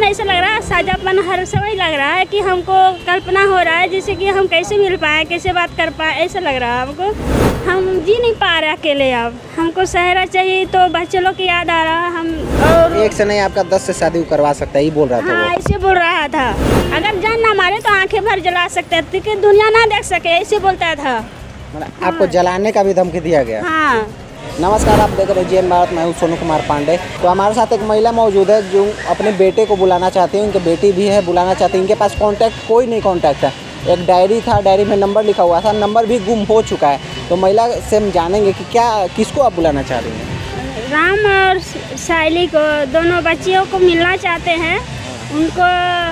साझापन ऐसा लग रहा है, साझापन हर समय लग रहा है कि हमको कल्पना हो रहा है जैसे कि हम कैसे मिल पाए, कैसे बात कर पाए, ऐसा लग रहा है हमको। हम जी नहीं पा रहे अकेले, अब हमको सहरा चाहिए, तो बच्चे लोग की याद आ रहा है। हम एक से नहीं आपका 10 से शादी करवा सकता है, ये बोल रहा था। हाँ, ऐसे बोल रहा था, अगर जान ना मारे तो आँखें भर जला सकता है, क्योंकि दुनिया ना देख सके, ऐसे बोलता था। आपको जलाने का भी धमकी दिया गया? हाँ। नमस्कार, आप देख रहे हैं जीएन भारत, मैं हूँ सोनू कुमार पांडे। तो हमारे साथ एक महिला मौजूद है जो अपने बेटे को बुलाना चाहती हैं, इनके बेटी भी है, बुलाना चाहती हैं। इनके पास कांटेक्ट कोई नहीं कांटेक्ट है, एक डायरी था, डायरी में नंबर लिखा हुआ था, नंबर भी गुम हो चुका है। तो महिला से हम जानेंगे कि क्या किसको आप बुलाना चाह रही हैं। राम और सायली को, दोनों बच्चियों को मिलना चाहते हैं। उनको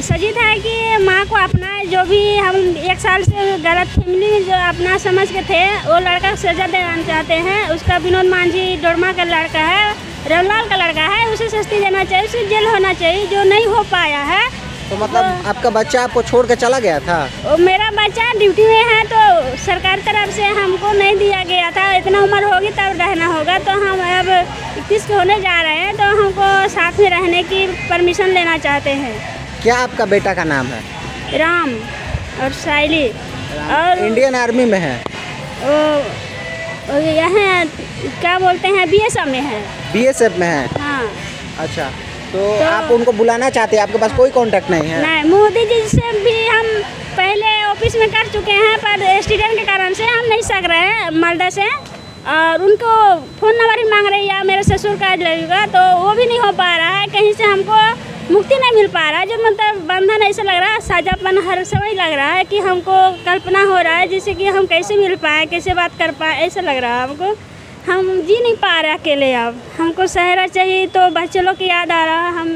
सजिद है कि माँ को अपना जो भी हम एक साल से गलत फैमिली में जो अपना समझ के थे, वो लड़का को सजा देना चाहते हैं। उसका विनोद मांझी डोरमा का लड़का है, रवलाल का लड़का है, उसे सस्ती देना चाहिए, उसे जेल होना चाहिए, जो नहीं हो पाया है। तो मतलब तो, आपका बच्चा आपको छोड़ के चला गया था? मेरा बच्चा ड्यूटी में है, तो सरकार तरफ से हमको नहीं दिया गया था, इतना उम्र होगी तब रहना होगा। तो हम अब 21 के होने जा रहे हैं, तो हमको साथ में रहने की परमिशन लेना चाहते हैं। क्या आपका बेटा का नाम है? राम और सायली। और इंडियन आर्मी में है, वो यहाँ क्या बोलते हैं, बीएसएफ में है। बीएसएफ में है? हाँ। अच्छा, तो आप उनको बुलाना चाहते हैं, आपके पास कोई कांटेक्ट नहीं है? नहीं, मोदी जी से भी हम पहले ऑफिस में कर चुके हैं, पर एक्सीडेंट के कारण से हम नहीं सक रहे हैं मालदा से, और उनको फ़ोन नंबर ही मांग रही है मेरे ससुर का लगेगा, तो वो भी नहीं हो पा रहा है। कहीं से हमको मुक्ति नहीं मिल पा रहा है, जो मतलब बंधन ऐसा लग रहा है, साझापन हर समय लग रहा है कि हमको कल्पना हो रहा है जैसे कि हम कैसे मिल पाए, कैसे बात कर पाए, ऐसा लग रहा है हमको। हम जी नहीं पा रहे अकेले, अब हमको सहरा चाहिए, तो बच्चे लोग की याद आ रहा है। हम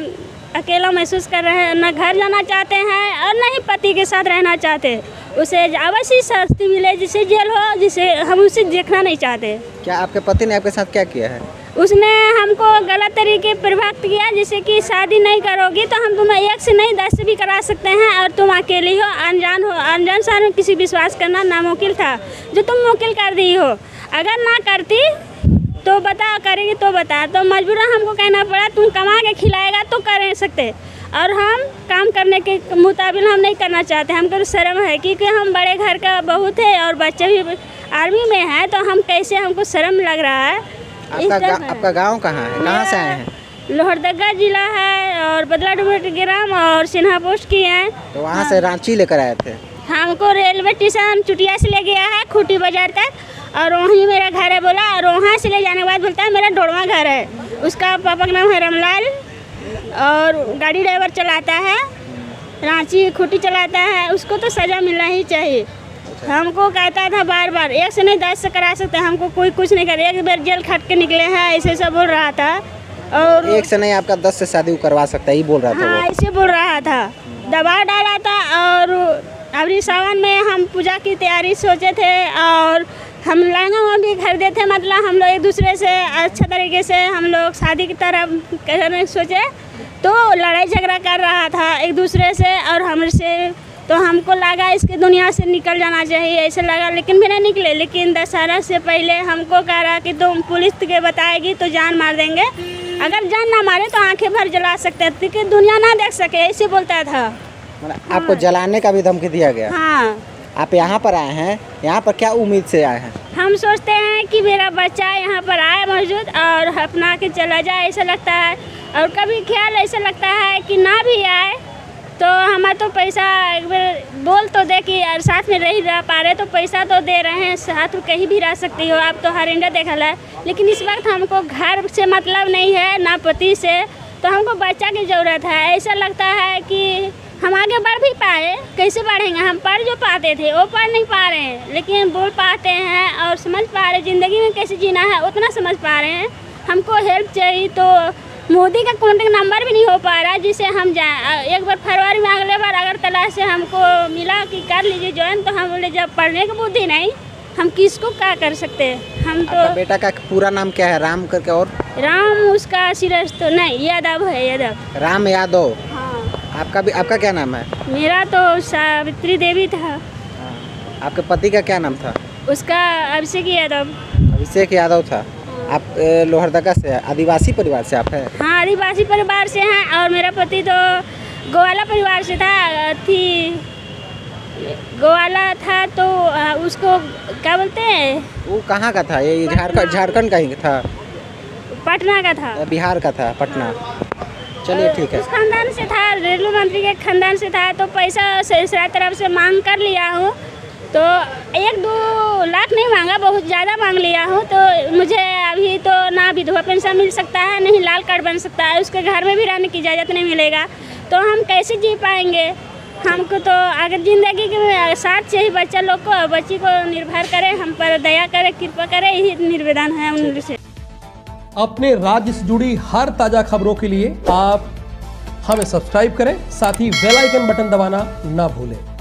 अकेला महसूस कर रहे हैं, न घर जाना चाहते हैं और न ही पति के साथ रहना चाहते। उसे अवश्य सस्ती मिले, जिसे जेल हो, जिसे हम उसे देखना नहीं चाहते। क्या आपके पति ने आपके साथ क्या किया है? उसने हमको गलत तरीके प्रभावित किया, जैसे कि शादी नहीं करोगी तो हम तुम्हें 1 से नहीं 10 भी करा सकते हैं, और तुम अकेली हो, अनजान शहर में किसी विश्वास करना नामुमकिन था, जो तुम मुमकिन कर दी हो। अगर ना करती तो बता, करेगी तो बता। तो मजबूर हमको कहना पड़ा, तुम कमा के खिलाएगा तो कर सकते, और हम काम करने के मुताबिक हम नहीं करना चाहते। हमको शर्म है क्योंकि हम बड़े घर का बहू थे और बच्चे भी आर्मी में हैं, तो हम कैसे, हमको शर्म लग रहा है। आपका गांव कहाँ है, कहाँ से आए हैं? लोहरदगा जिला है, और बदला डुबट ग्राम और सिन्हा पोस्ट की है। तो वहाँ से रांची लेकर आए थे? हमको रेलवे स्टेशन चुटिया से ले गया है खूटी बाजार तक, और वहीं मेरा घर है बोला, और वहाँ से ले जाने के बाद बोलता है मेरा डोड़वा घर है। उसका पापा का नाम है रामलाल, और गाड़ी ड्राइवर चलाता है, रांची खूटी चलाता है। उसको तो सज़ा मिलना ही चाहिए। हमको कहता था बार बार 1 से नहीं 10 से करा सकते, हमको कोई कुछ नहीं करे, एक बार जेल खट के निकले हैं, ऐसे सब बोल रहा था। और 1 से नहीं आपका 10 से शादी करवा सकता है, ये बोल रहा था। हाँ, ऐसे बोल रहा था, दबाव डाला था। और अभी सावन में हम पूजा की तैयारी सोचे थे, और हम लहंगा वहाँ भी खरीदे थे, मतलब हम लोग एक दूसरे से अच्छे तरीके से हम लोग शादी की तरफ करने सोचे, तो लड़ाई झगड़ा कर रहा था एक दूसरे से और हमसे। तो हमको लगा इसके दुनिया से निकल जाना चाहिए, ऐसे लगा, लेकिन भी नहीं निकले। लेकिन दशहरा से पहले हमको कह रहा कि तुम पुलिस के बताएगी तो जान मार देंगे, अगर जान ना मारे तो आँखें भर जला सकते हैं, क्योंकि दुनिया ना देख सके, ऐसे बोलता था। आपको जलाने का भी धमकी दिया गया? हाँ। आप यहाँ पर आए हैं, यहाँ पर क्या उम्मीद से आए हैं? हम सोचते हैं कि मेरा बच्चा यहाँ पर आए मौजूद और अपना के चला जाए, ऐसा लगता है। और कभी ख्याल ऐसा लगता है कि ना भी आए तो हमारा तो पैसा एक बार बोल तो दे कि और साथ में रही रह पा रहे, तो पैसा तो दे रहे हैं, साथ कहीं भी रह सकती हो आप, तो हर इंडिया देखा है। लेकिन इस वक्त हमको घर से मतलब नहीं है, ना पति से, तो हमको बच्चा की ज़रूरत है। ऐसा लगता है कि हम आगे बढ़ भी पाए, कैसे बढ़ेंगे, हम पढ़ जो पाते थे वो पढ़ नहीं पा रहे हैं, लेकिन बोल पाते हैं और समझ पा रहे ज़िंदगी में कैसे जीना है, उतना समझ पा रहे हैं। हमको हेल्प चाहिए। तो मोदी का कॉन्टेक्ट नंबर भी नहीं हो पा रहा जिससे हम जाएँ। एक बार फरवरी में, अगले बार अगर तलाश से हमको मिला कि कर लीजिए ज्वाइन, तो हम बोले जब पढ़ने की बुद्धि नहीं, हम किसको क्या कर सकते हैं। हम तो बेटा का पूरा नाम क्या है? राम करके, और राम उसका सिरस तो नहीं, यादव है, यादव, राम यादव। आपका भी, आपका क्या नाम है? मेरा तो सावित्री देवी था। आपके पति का क्या नाम था? उसका अभिषेक यादव। अभिषेक यादव था। आप लोहरदगा से, आदिवासी परिवार से आप हैं? हाँ, आदिवासी परिवार से हैं और मेरा पति तो गोवाला परिवार से था, गोवाला था तो उसको क्या बोलते हैं, वो कहाँ का था? ये झारखंड का ही था, पटना का था, बिहार का था, पटना। चलिए ठीक है। खानदान से था, रेलवे मंत्री के खानदान से था, तो पैसा सरकार तरफ से मांग कर लिया हूँ, तो 1-2 लाख नहीं मांगा, बहुत ज़्यादा मांग लिया हूँ। तो मुझे अभी तो ना विधवा पेंशन मिल सकता है, नहीं लाल कार्ड बन सकता है, उसके घर में भी रहने की इजाज़त नहीं मिलेगा, तो हम कैसे जी पाएंगे? हमको तो अगर ज़िंदगी के साथ से ही बच्चा लोग को, बच्ची को निर्भर करें, हम पर दया करें, कृपा करें, यही निवेदन है उनसे। अपने राज्य से जुड़ी हर ताज़ा खबरों के लिए आप हमें सब्सक्राइब करें, साथ ही बेल आइकन बटन दबाना ना भूलें।